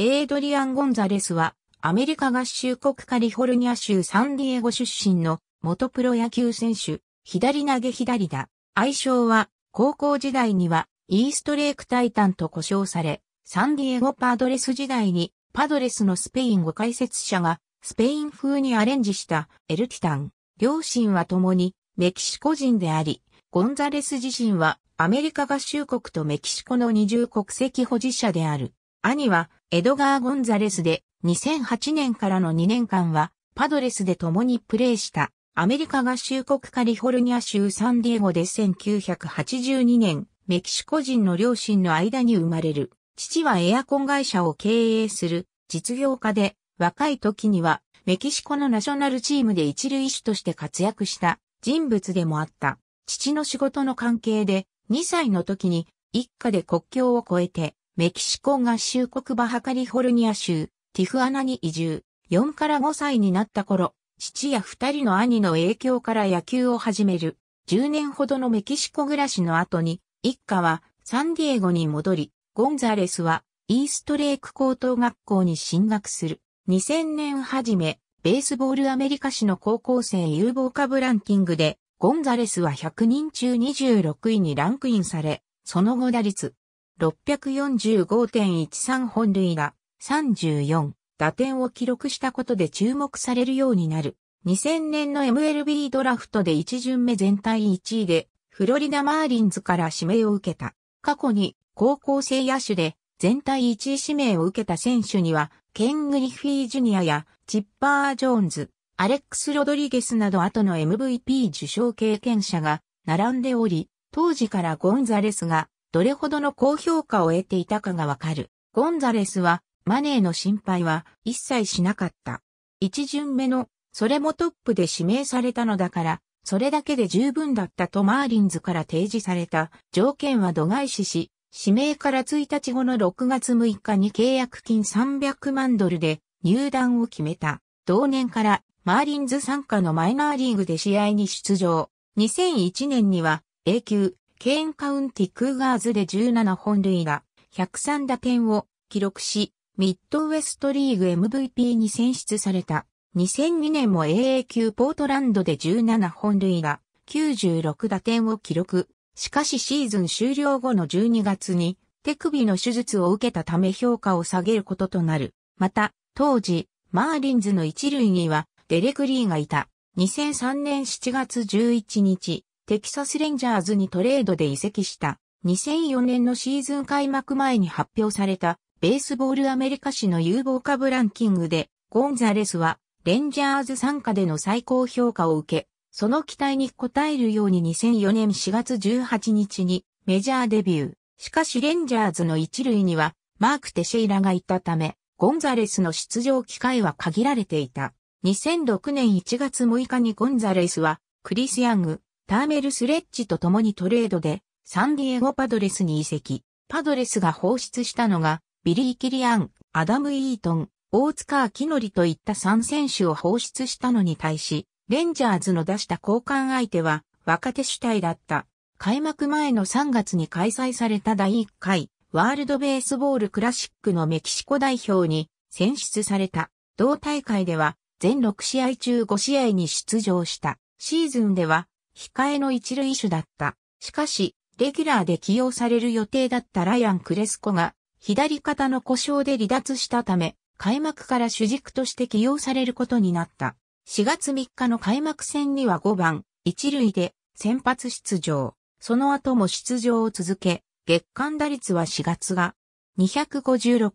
エイドリアン・ゴンザレスは、アメリカ合衆国カリフォルニア州サンディエゴ出身の元プロ野球選手、左投げ左打。愛称は、高校時代には、イーストレイクタイタンと呼称され、サンディエゴパドレス時代に、パドレスのスペイン語解説者が、スペイン風にアレンジしたエル・ティタン。両親は共に、メキシコ人であり、ゴンザレス自身は、アメリカ合衆国とメキシコの二重国籍保持者である。兄は、エドガー・ゴンザレスで、2008年からの2年間は、パドレスで共にプレーした、アメリカ合衆国カリフォルニア州サンディエゴで1982年、メキシコ人の両親の間に生まれる。父はエアコン会社を経営する、実業家で、若い時には、メキシコのナショナルチームで一塁手として活躍した人物でもあった。父の仕事の関係で、2歳の時に、一家で国境を越えて、メキシコ合衆国バハカリフォルニア州、ティフアナに移住。4から5歳になった頃、父や2人の兄の影響から野球を始める。10年ほどのメキシコ暮らしの後に、一家はサンディエゴに戻り、ゴンザレスはイーストレイク高等学校に進学する。2000年初め、ベースボールアメリカ誌の高校生有望株ランキングで、ゴンザレスは100人中26位にランクインされ、その後打率。645.13 本塁打、34打点を記録したことで注目されるようになる。2000年の MLB ドラフトで1巡目全体1位で、フロリダマーリンズから指名を受けた。過去に高校生野手で全体1位指名を受けた選手には、ケン・グリフィー・ジュニアやチッパー・ジョーンズ、アレックス・ロドリゲスなど後の MVP 受賞経験者が並んでおり、当時からゴンザレスが、どれほどの高評価を得ていたかがわかる。ゴンザレスは、マネーの心配は一切しなかった。一巡目の、それもトップで指名されたのだから、それだけで十分だったとマーリンズから提示された条件は度外視し、指名から1日後の6月6日に契約金300万ドルで入団を決めた。同年からマーリンズ傘下のマイナーリーグで試合に出場。2001年には、A級。ケーンカウンティクーガーズで17本塁打、103打点を記録し、ミッドウェストリーグ MVP に選出された。2002年も AA 級ポートランドで17本塁打、96打点を記録。しかしシーズン終了後の12月に手首の手術を受けたため評価を下げることとなる。また、当時、マーリンズの一塁にはデレク・リーがいた。2003年7月11日。テキサスレンジャーズにトレードで移籍した。2004年のシーズン開幕前に発表されたベースボールアメリカ誌の有望株ランキングでゴンザレスはレンジャーズ傘下での最高評価を受け、その期待に応えるように2004年4月18日にメジャーデビュー。しかしレンジャーズの一塁にはマーク・テシェイラがいたため、ゴンザレスの出場機会は限られていた。2006年1月6日にゴンザレスはクリス・ヤング、ターメル・スレッジと共にトレードでサンディエゴパドレスに移籍。パドレスが放出したのがビリー・キリアン、アダム・イートン、大塚明則といった3選手を放出したのに対し、レンジャーズの出した交換相手は若手主体だった。開幕前の3月に開催された第1回ワールドベースボールクラシックのメキシコ代表に選出された。同大会では全6試合中5試合に出場した。シーズンでは控えの一塁手だった。しかし、レギュラーで起用される予定だったライアン・クレスコが、左肩の故障で離脱したため、開幕から主軸として起用されることになった。4月3日の開幕戦には5番、一塁で先発出場。その後も出場を続け、月間打率は4月が256、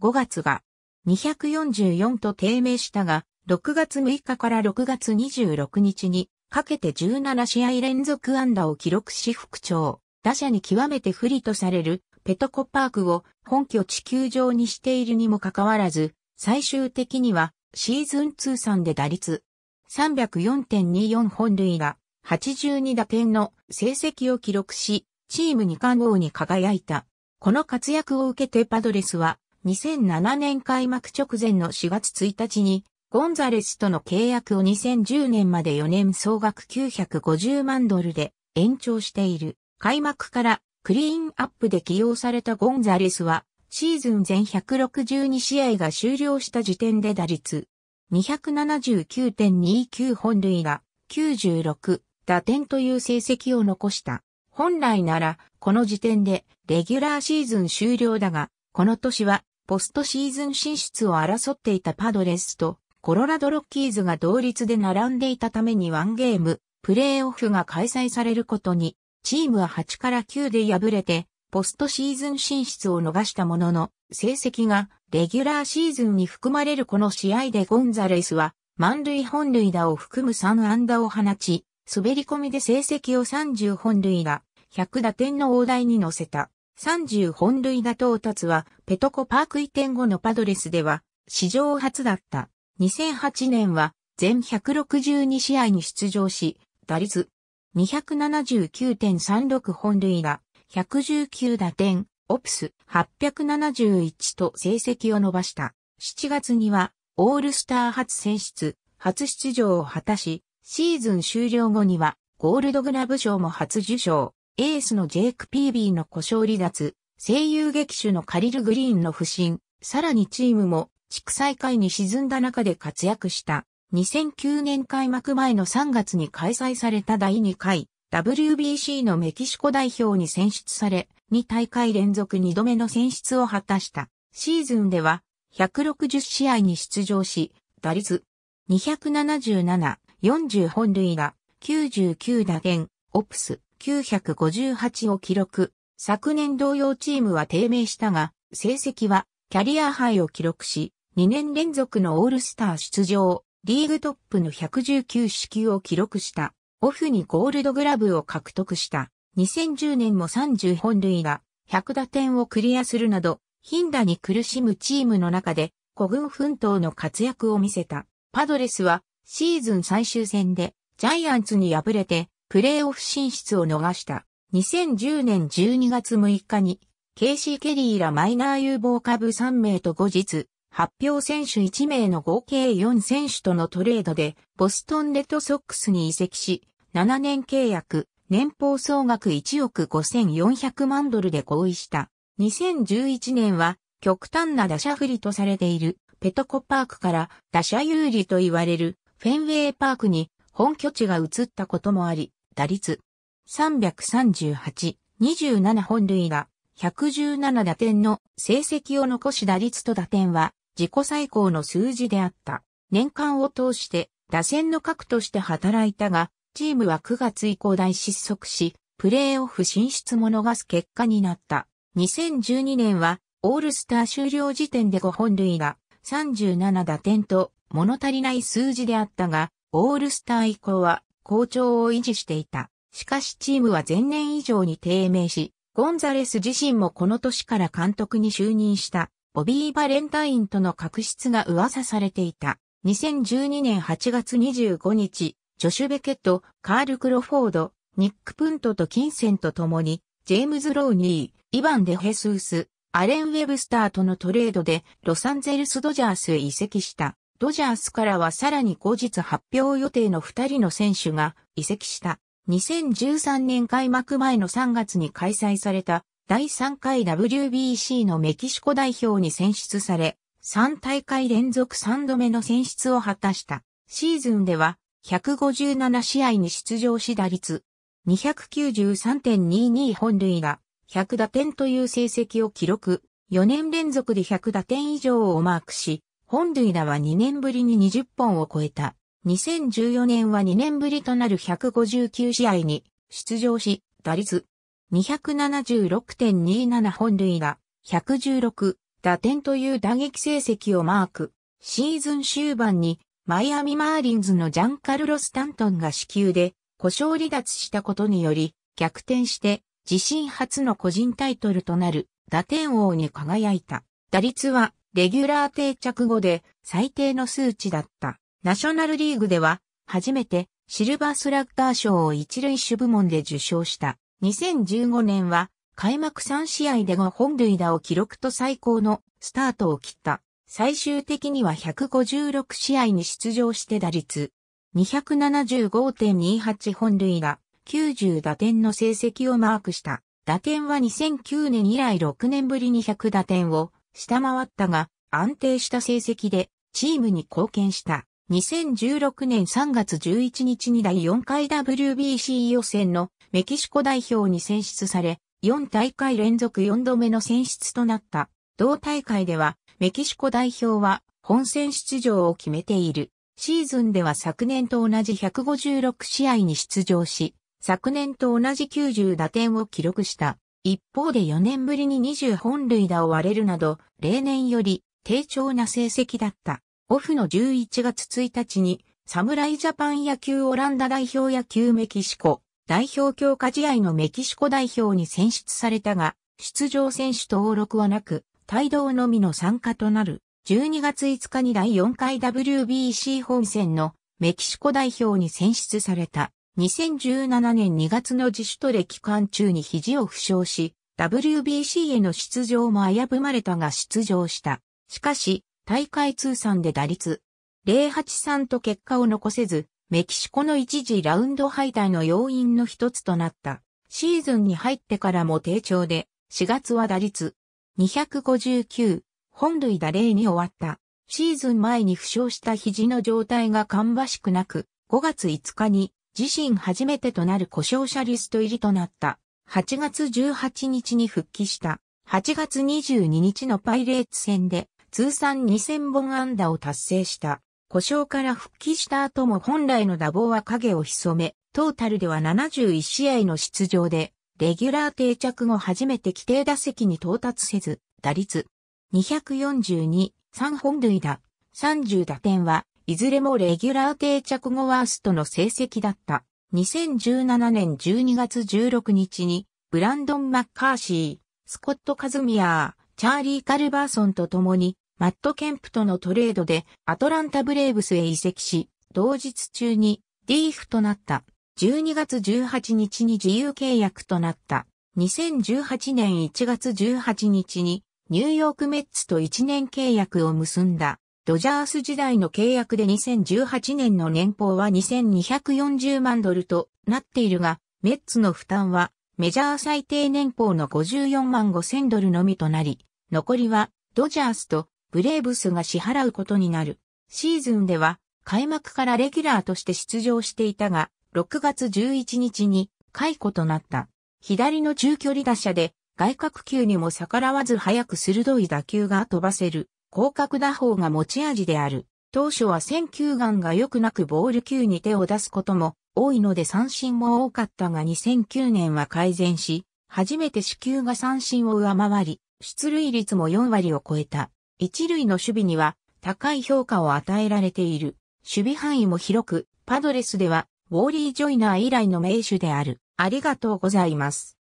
5月が244と低迷したが、6月6日から6月26日に、かけて17試合連続安打を記録し復調。打者に極めて不利とされるペトコパークを本拠地球場にしているにもかかわらず、最終的にはシーズン通算で打率 304.24 本塁打、82打点の成績を記録し、チーム2冠王に輝いた。この活躍を受けてパドレスは2007年開幕直前の4月1日に、ゴンザレスとの契約を2010年まで4年総額950万ドルで延長している。開幕からクリーンアップで起用されたゴンザレスはシーズン全162試合が終了した時点で打率 279.29 本塁打96打点という成績を残した。本来ならこの時点でレギュラーシーズン終了だが、この年はポストシーズン進出を争っていたパドレスとコロラドロッキーズが同率で並んでいたために1ゲームプレーオフが開催されることに、チームは8から9で敗れてポストシーズン進出を逃したものの、成績がレギュラーシーズンに含まれるこの試合でゴンザレスは満塁本塁打を含む3安打を放ち、滑り込みで成績を30本塁打、100打点の大台に乗せた。30本塁打到達はペトコパーク移転後のパドレスでは史上初だった。2008年は全162試合に出場し、打率 279.36 本塁打、119打点、オプス871と成績を伸ばした。7月にはオールスター初選出、初出場を果たし、シーズン終了後にはゴールドグラブ賞も初受賞。エースのジェイク・ピービーの故障離脱、声優劇手のカリル・グリーンの不振、さらにチームも地区最下位に沈んだ中で活躍した。2009年開幕前の3月に開催された第2回 WBC のメキシコ代表に選出され、2大会連続2度目の選出を果たした。シーズンでは160試合に出場し、打率 277、40本塁打、99打点、オプス958を記録。昨年同様チームは低迷したが、成績はキャリアハイを記録し、2年連続のオールスター出場、リーグトップの119四球を記録した。オフにゴールドグラブを獲得した。2010年も30本塁打、100打点をクリアするなど、貧打に苦しむチームの中で、孤軍奮闘の活躍を見せた。パドレスは、シーズン最終戦で、ジャイアンツに敗れて、プレーオフ進出を逃した。2010年12月6日に、ケイシー・ケリーらマイナー有望株3名と後日、発表選手1名の合計4選手とのトレードで、ボストンレッドソックスに移籍し、7年契約、年俸総額1億5400万ドルで合意した。2011年は、極端な打者不利とされている、ペトコパークから打者有利と言われる、フェンウェイパークに本拠地が移ったこともあり、打率338、27本塁打、117打点の成績を残し、打率と打点は自己最高の数字であった。年間を通して打線の核として働いたが、チームは9月以降大失速し、プレーオフ進出も逃す結果になった。2012年はオールスター終了時点で5本塁打、37打点と物足りない数字であったが、オールスター以降は好調を維持していた。しかしチームは前年以上に低迷し、ゴンザレス自身もこの年から監督に就任した、ボビー・バレンタインとの確執が噂されていた。2012年8月25日、ジョシュ・ベケット、カール・クロフォード、ニック・プントと金銭と共に、ジェームズ・ローニー、イバン・デヘスース、アレン・ウェブスターとのトレードで、ロサンゼルス・ドジャースへ移籍した。ドジャースからはさらに後日発表予定の2人の選手が移籍した。2013年開幕前の3月に開催された第3回 WBC のメキシコ代表に選出され、3大会連続3度目の選出を果たした。シーズンでは157試合に出場し、打率 293.22 本塁打、100打点という成績を記録。4年連続で100打点以上をマークし、本塁打は2年ぶりに20本を超えた。2014年は2年ぶりとなる159試合に出場し、打率 276.27 本塁打、116打点という打撃成績をマーク。シーズン終盤にマイアミマーリンズのジャンカルロス・タントンが死球で故障離脱したことにより逆転して自身初の個人タイトルとなる打点王に輝いた。打率はレギュラー定着後で最低の数値だった。ナショナルリーグでは初めてシルバースラッガー賞を一塁手部門で受賞した。2015年は開幕3試合で5本塁打を記録と最高のスタートを切った。最終的には156試合に出場して、打率 275.28 本塁打、90打点の成績をマークした。打点は2009年以来6年ぶりに100打点を下回ったが、安定した成績でチームに貢献した。2016年3月11日に第4回 WBC 予選のメキシコ代表に選出され、4大会連続4度目の選出となった。同大会ではメキシコ代表は本戦出場を決めている。シーズンでは昨年と同じ156試合に出場し、昨年と同じ90打点を記録した。一方で4年ぶりに20本塁打を割れるなど、例年より低調な成績だった。オフの11月1日に、侍ジャパン野球オランダ代表野球メキシコ代表強化試合のメキシコ代表に選出されたが、出場選手登録はなく、帯同のみの参加となる。12月5日に第4回 WBC 本戦のメキシコ代表に選出された。2017年2月の自主トレ期間中に肘を負傷し、WBC への出場も危ぶまれたが出場した。しかし、大会通算で打率.083と結果を残せず、メキシコの一次ラウンド敗退の要因の一つとなった。シーズンに入ってからも低調で、4月は打率.259。本塁打0に終わった。シーズン前に負傷した肘の状態が芳しくなく、5月5日に自身初めてとなる故障者リスト入りとなった。8月18日に復帰した。8月22日のパイレーツ戦で通算2000本安打を達成した。故障から復帰した後も本来の打棒は影を潜め、トータルでは71試合の出場で、レギュラー定着後初めて規定打席に到達せず、打率.242、3本塁打、30打点はいずれもレギュラー定着後ワーストの成績だった。2017年12月16日にブランドン・マッカーシー、スコット・カズミアー、チャーリー・カルバーソンと共にマット・ケンプとのトレードでアトランタ・ブレーブスへ移籍し、同日中にDFAとなった。12月18日に自由契約となった。2018年1月18日にニューヨークメッツと1年契約を結んだ。ドジャース時代の契約で2018年の年俸は2240万ドルとなっているが、メッツの負担はメジャー最低年俸の54万5000ドルのみとなり、残りはドジャースとブレーブスが支払うことになる。シーズンでは開幕からレギュラーとして出場していたが、6月11日に解雇となった。左の中距離打者で、外角球にも逆らわず速く鋭い打球が飛ばせる、広角打法が持ち味である。当初は選球眼が良くなくボール球に手を出すことも多いので三振も多かったが2009年は改善し、初めて四球が三振を上回り、出塁率も4割を超えた。一塁の守備には高い評価を与えられている。守備範囲も広く、パドレスではウォーリー・ジョイナー以来の名手である。ありがとうございます。